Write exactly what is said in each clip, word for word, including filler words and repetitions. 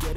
Get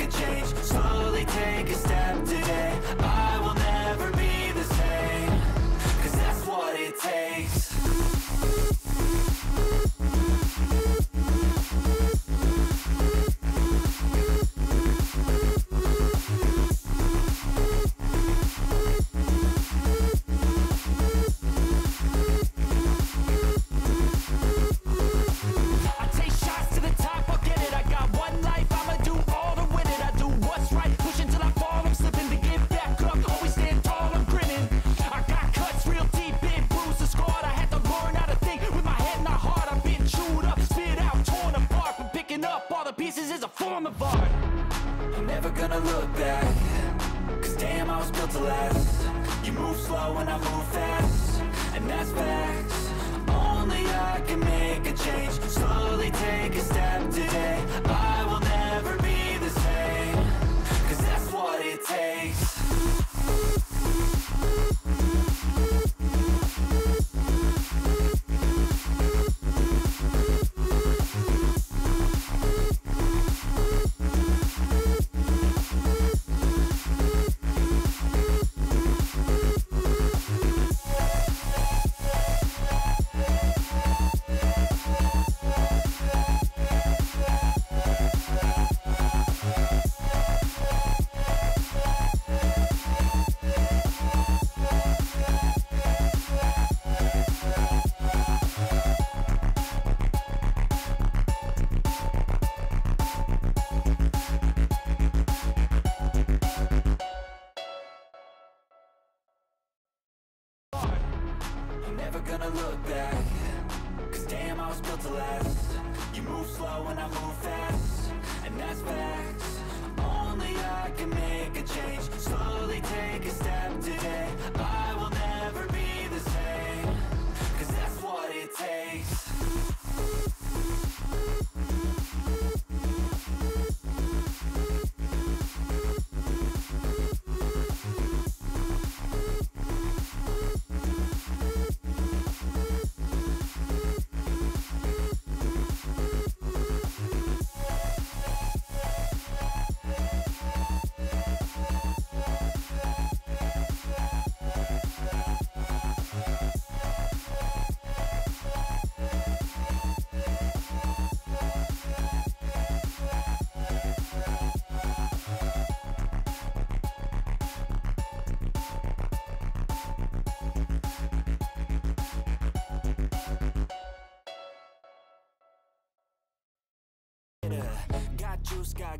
a change. Slowly take a step today. I will never be the same. Cause that's what it takes.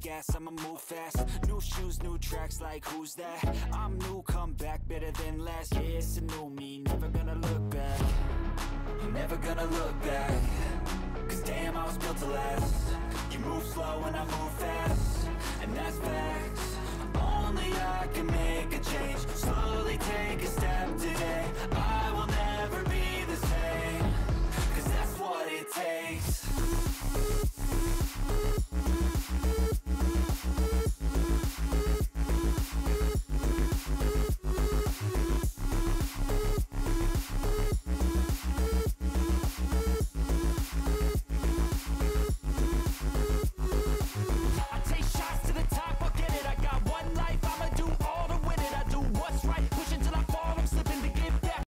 Gas, I'ma move fast. New shoes, new tracks, like who's that? I'm new, come back, better than last. Yeah, it's a new me, never gonna look back. Never gonna look back. Cause damn, I was built to last. You move slow and I move fast.